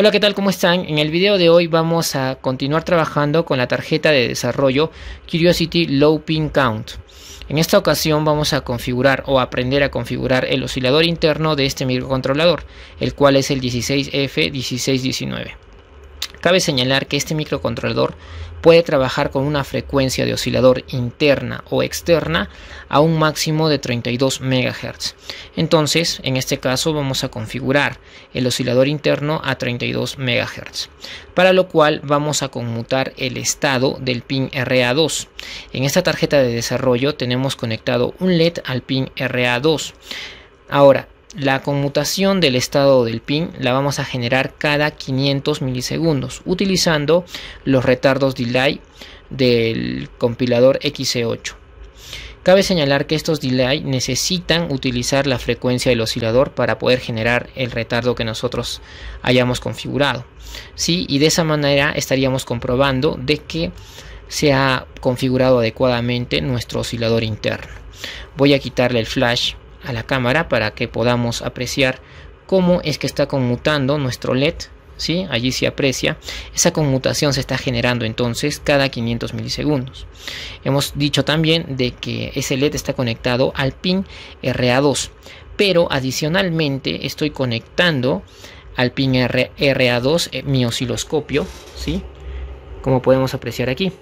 Hola, ¿qué tal? ¿Cómo están? En el video de hoy vamos a continuar trabajando con la tarjeta de desarrollo Curiosity Low Pin Count. En esta ocasión vamos a configurar o aprender a configurar el oscilador interno de este microcontrolador, el cual es el 16F1619. Cabe señalar que este microcontrolador puede trabajar con una frecuencia de oscilador interna o externa a un máximo de 32 MHz. Entonces, en este caso vamos a configurar el oscilador interno a 32 MHz, para lo cual vamos a conmutar el estado del pin RA2. En esta tarjeta de desarrollo tenemos conectado un LED al pin RA2. Ahora, la conmutación del estado del pin la vamos a generar cada 500 milisegundos utilizando los retardos delay del compilador XC8. Cabe señalar que estos delay necesitan utilizar la frecuencia del oscilador para poder generar el retardo que nosotros hayamos configurado, ¿sí? Y de esa manera estaríamos comprobando de que se ha configurado adecuadamente nuestro oscilador interno. Voy a quitarle el flash a la cámara para que podamos apreciar cómo es que está conmutando nuestro LED, ¿sí? Allí se aprecia, esa conmutación se está generando entonces cada 500 milisegundos. Hemos dicho también de que ese LED está conectado al pin RA2, pero adicionalmente estoy conectando al pin RA2 mi osciloscopio, ¿sí? Como podemos apreciar aquí,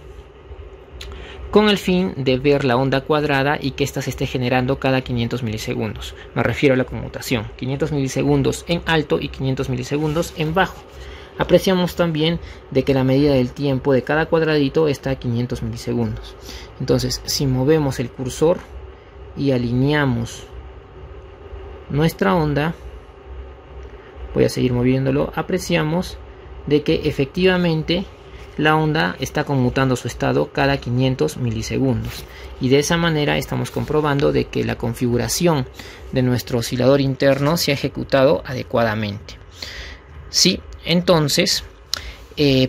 con el fin de ver la onda cuadrada y que ésta se esté generando cada 500 milisegundos. Me refiero a la conmutación, 500 milisegundos en alto y 500 milisegundos en bajo. Apreciamos también de que la medida del tiempo de cada cuadradito está a 500 milisegundos. Entonces, si movemos el cursor y alineamos nuestra onda, voy a seguir moviéndolo, apreciamos de que efectivamente la onda está conmutando su estado cada 500 milisegundos y de esa manera estamos comprobando de que la configuración de nuestro oscilador interno se ha ejecutado adecuadamente. Sí, entonces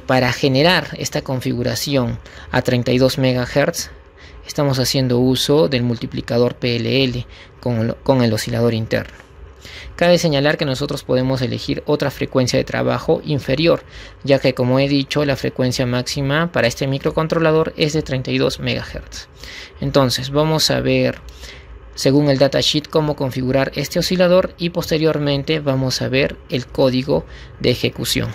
para generar esta configuración a 32 MHz estamos haciendo uso del multiplicador PLL con el oscilador interno. Cabe señalar que nosotros podemos elegir otra frecuencia de trabajo inferior, ya que, como he dicho, la frecuencia máxima para este microcontrolador es de 32 MHz. Entonces, vamos a ver, según el datasheet, cómo configurar este oscilador y posteriormente vamos a ver el código de ejecución.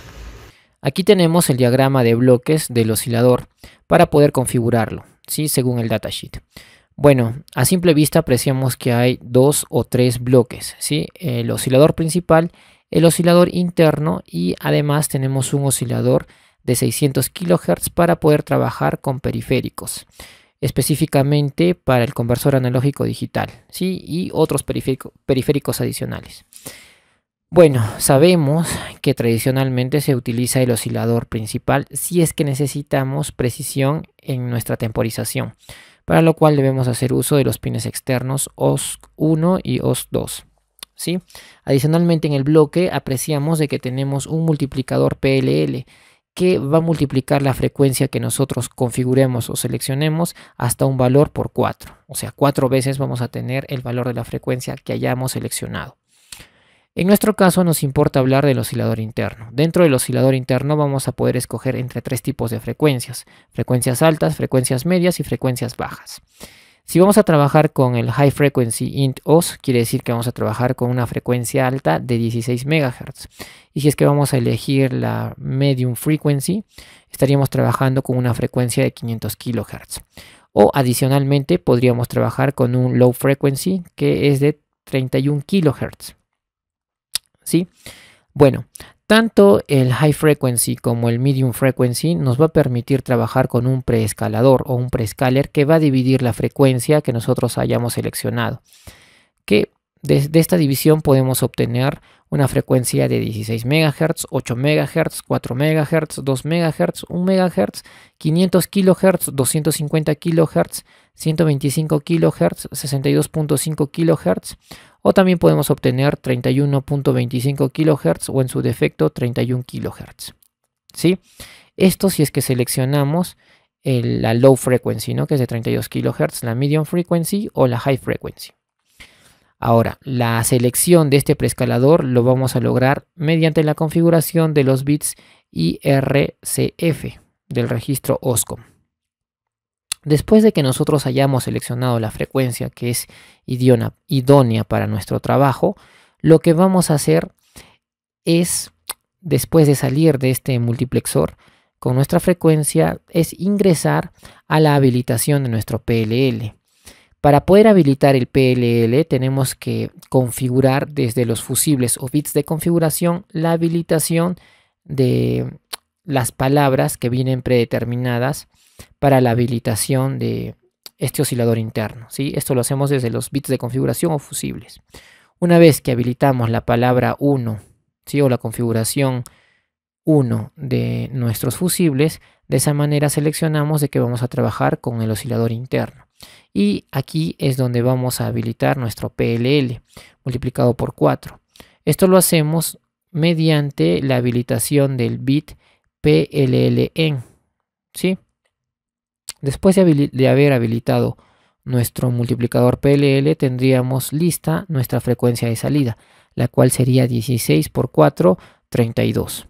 Aquí tenemos el diagrama de bloques del oscilador para poder configurarlo, ¿sí? Según el datasheet. Bueno, a simple vista apreciamos que hay 2 o 3 bloques, ¿sí? El oscilador principal, el oscilador interno y además tenemos un oscilador de 600 kHz para poder trabajar con periféricos, específicamente para el conversor analógico digital, ¿sí? Y otros periféricos adicionales. Bueno, sabemos que tradicionalmente se utiliza el oscilador principal si es que necesitamos precisión en nuestra temporización, para lo cual debemos hacer uso de los pines externos OSC1 y OSC2, ¿sí? Adicionalmente, en el bloque apreciamos de que tenemos un multiplicador PLL que va a multiplicar la frecuencia que nosotros configuremos o seleccionemos hasta un valor por 4. O sea, 4 veces vamos a tener el valor de la frecuencia que hayamos seleccionado. En nuestro caso nos importa hablar del oscilador interno. Dentro del oscilador interno vamos a poder escoger entre 3 tipos de frecuencias: frecuencias altas, frecuencias medias y frecuencias bajas. Si vamos a trabajar con el High Frequency Int OS, quiere decir que vamos a trabajar con una frecuencia alta de 16 MHz. Y si es que vamos a elegir la Medium Frequency, estaríamos trabajando con una frecuencia de 500 kHz. O adicionalmente podríamos trabajar con un Low Frequency que es de 31 kHz. ¿Sí? Bueno, tanto el High Frequency como el Medium Frequency nos va a permitir trabajar con un preescalador o un preescaler que va a dividir la frecuencia que nosotros hayamos seleccionado, que de esta división podemos obtener una frecuencia de 16 MHz, 8 MHz, 4 MHz, 2 MHz, 1 MHz, 500 kHz, 250 kHz, 125 kHz, 62.5 kHz, o también podemos obtener 31.25 kHz o en su defecto 31 kHz. ¿Sí? Esto si es que seleccionamos la Low Frequency, ¿no? Que es de 32 kHz, la Medium Frequency o la High Frequency. Ahora, la selección de este preescalador lo vamos a lograr mediante la configuración de los bits IRCF del registro OSCON. Después de que nosotros hayamos seleccionado la frecuencia que es idónea para nuestro trabajo, lo que vamos a hacer es, después de salir de este multiplexor con nuestra frecuencia, es ingresar a la habilitación de nuestro PLL. Para poder habilitar el PLL tenemos que configurar desde los fusibles o bits de configuración la habilitación de las palabras que vienen predeterminadas para la habilitación de este oscilador interno, ¿sí? Esto lo hacemos desde los bits de configuración o fusibles. Una vez que habilitamos la palabra 1, ¿sí? O la configuración 1 de nuestros fusibles, de esa manera seleccionamos de que vamos a trabajar con el oscilador interno. Y aquí es donde vamos a habilitar nuestro PLL multiplicado por 4. Esto lo hacemos mediante la habilitación del bit PLLN, ¿sí? Después de haber habilitado nuestro multiplicador PLL, tendríamos lista nuestra frecuencia de salida, la cual sería 16 por 4, 32.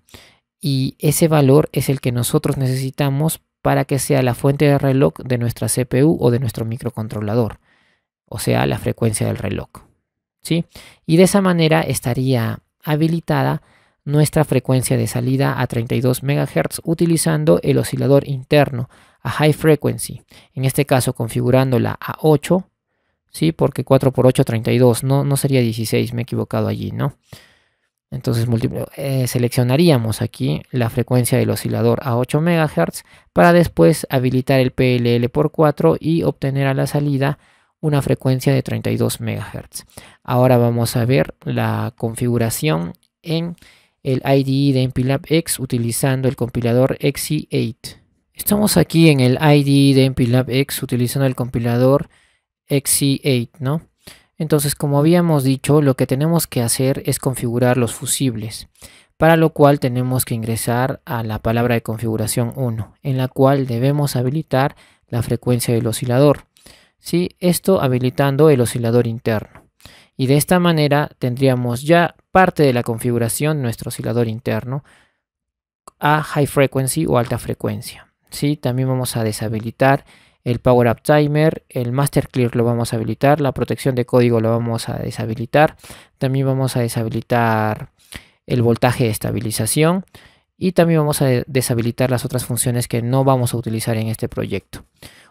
Y ese valor es el que nosotros necesitamos para que sea la fuente de reloj de nuestra CPU o de nuestro microcontrolador, o sea, la frecuencia del reloj, ¿sí? Y de esa manera estaría habilitada nuestra frecuencia de salida a 32 MHz utilizando el oscilador interno a high frequency, en este caso configurándola a 8, ¿sí? Porque 4 por 8 32, no sería 16, me he equivocado allí, ¿no? Entonces seleccionaríamos aquí la frecuencia del oscilador a 8 MHz para después habilitar el PLL por 4 y obtener a la salida una frecuencia de 32 MHz. Ahora vamos a ver la configuración en el IDE de MPLAB X utilizando el compilador XC8. Estamos aquí en el IDE de MPLAB X utilizando el compilador XC8, ¿no? Entonces, como habíamos dicho, lo que tenemos que hacer es configurar los fusibles, para lo cual tenemos que ingresar a la palabra de configuración 1, en la cual debemos habilitar la frecuencia del oscilador, ¿sí? Esto habilitando el oscilador interno. Y de esta manera tendríamos ya parte de la configuración de nuestro oscilador interno a high frequency o alta frecuencia, ¿sí? También vamos a deshabilitar el power up timer, el master clear lo vamos a habilitar, la protección de código lo vamos a deshabilitar, también vamos a deshabilitar el voltaje de estabilización y también vamos a deshabilitar las otras funciones que no vamos a utilizar en este proyecto.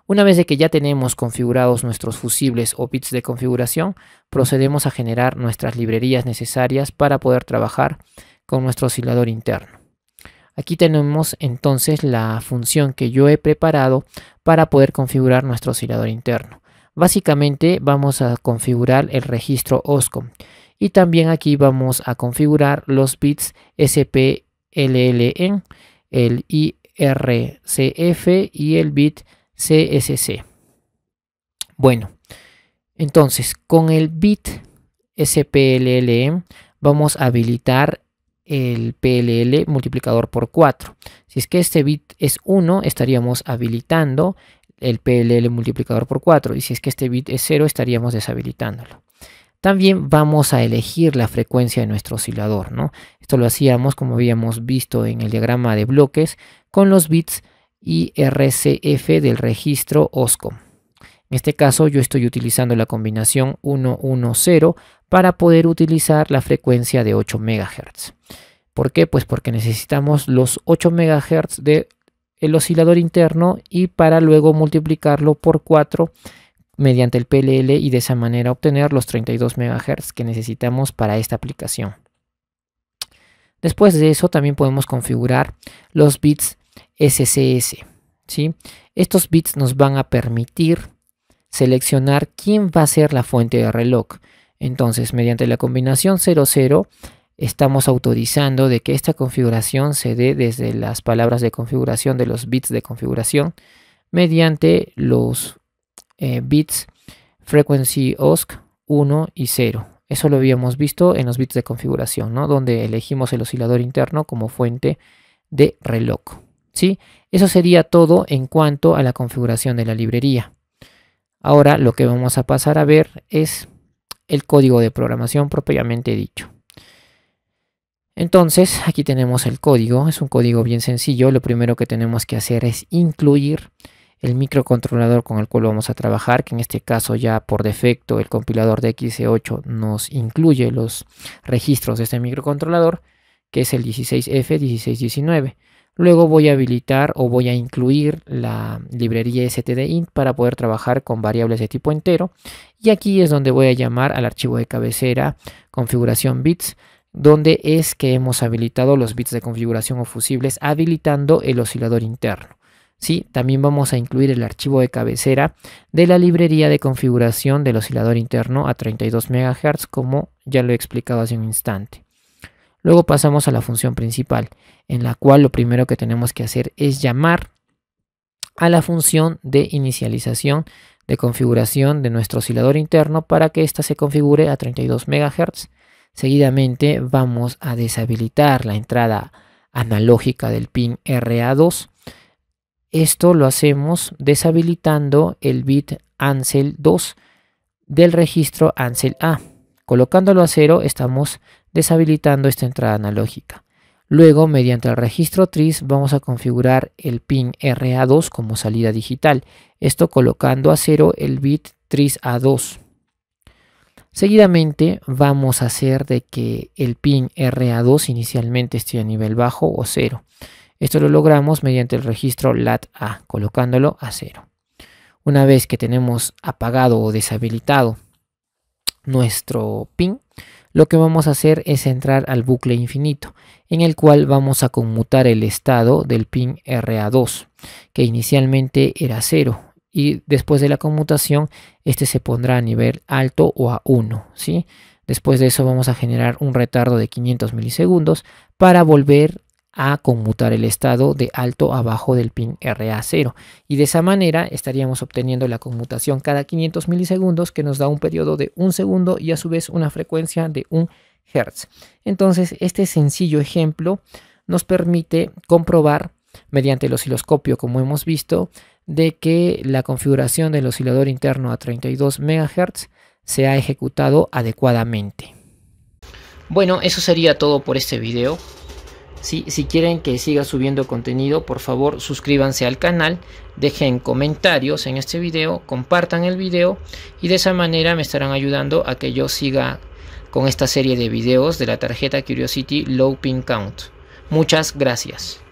Una vez de que ya tenemos configurados nuestros fusibles o bits de configuración, procedemos a generar nuestras librerías necesarias para poder trabajar con nuestro oscilador interno. Aquí tenemos entonces la función que yo he preparado para poder configurar nuestro oscilador interno. Básicamente vamos a configurar el registro OSCON y también aquí vamos a configurar los bits SPLLN, el IRCF y el bit CSC. Bueno, entonces con el bit SPLLN vamos a habilitar el PLL multiplicador por 4. Si es que este bit es 1, estaríamos habilitando el PLL multiplicador por 4. Y si es que este bit es 0, estaríamos deshabilitándolo. También vamos a elegir la frecuencia de nuestro oscilador, ¿no? Esto lo hacíamos, como habíamos visto en el diagrama de bloques, con los bits IRCF del registro OSCON. En este caso yo estoy utilizando la combinación 110 para poder utilizar la frecuencia de 8 MHz. ¿Por qué? Pues porque necesitamos los 8 MHz del oscilador interno y para luego multiplicarlo por 4 mediante el PLL y de esa manera obtener los 32 MHz que necesitamos para esta aplicación. Después de eso también podemos configurar los bits SCS, ¿sí? Estos bits nos van a permitir seleccionar quién va a ser la fuente de reloj. Entonces, mediante la combinación 00 estamos autorizando de que esta configuración se dé desde las palabras de configuración de los bits de configuración mediante los bits frequency OSC 1 y 0. Eso lo habíamos visto en los bits de configuración, ¿no? Donde elegimos el oscilador interno como fuente de reloj, ¿sí? Eso sería todo en cuanto a la configuración de la librería. Ahora lo que vamos a pasar a ver es el código de programación propiamente dicho. Entonces, aquí tenemos el código, es un código bien sencillo. Lo primero que tenemos que hacer es incluir el microcontrolador con el cual vamos a trabajar, que en este caso ya por defecto el compilador de XC8 nos incluye los registros de este microcontrolador, que es el 16F1619. Luego voy a habilitar o voy a incluir la librería STDINT para poder trabajar con variables de tipo entero. Y aquí es donde voy a llamar al archivo de cabecera configuración bits, donde es que hemos habilitado los bits de configuración o fusibles habilitando el oscilador interno. Sí, también vamos a incluir el archivo de cabecera de la librería de configuración del oscilador interno a 32 MHz, como ya lo he explicado hace un instante. Luego pasamos a la función principal, en la cual lo primero que tenemos que hacer es llamar a la función de inicialización de configuración de nuestro oscilador interno para que ésta se configure a 32 MHz. Seguidamente vamos a deshabilitar la entrada analógica del pin RA2. Esto lo hacemos deshabilitando el bit ANSEL2 del registro ANSELA. Colocándolo a 0 estamos deshabilitando esta entrada analógica. Luego, mediante el registro TRIS, vamos a configurar el pin RA2 como salida digital. Esto colocando a 0 el bit TRISA2. Seguidamente vamos a hacer de que el pin RA2 inicialmente esté a nivel bajo o 0. Esto lo logramos mediante el registro LAT A, colocándolo a 0. Una vez que tenemos apagado o deshabilitado nuestro pin, lo que vamos a hacer es entrar al bucle infinito, en el cual vamos a conmutar el estado del pin RA2, que inicialmente era 0. Y después de la conmutación, este se pondrá a nivel alto o a 1, ¿sí? Después de eso vamos a generar un retardo de 500 milisegundos para volver a conmutar el estado de alto a bajo del pin RA0. Y de esa manera estaríamos obteniendo la conmutación cada 500 milisegundos, que nos da un periodo de 1 segundo y a su vez una frecuencia de 1 Hz. Entonces, este sencillo ejemplo nos permite comprobar mediante el osciloscopio, como hemos visto, de que la configuración del oscilador interno a 32 MHz se ha ejecutado adecuadamente. Bueno, eso sería todo por este video. Si quieren que siga subiendo contenido, por favor suscríbanse al canal, dejen comentarios en este video, compartan el video y de esa manera me estarán ayudando a que yo siga con esta serie de videos de la tarjeta Curiosity Low Pin Count. Muchas gracias.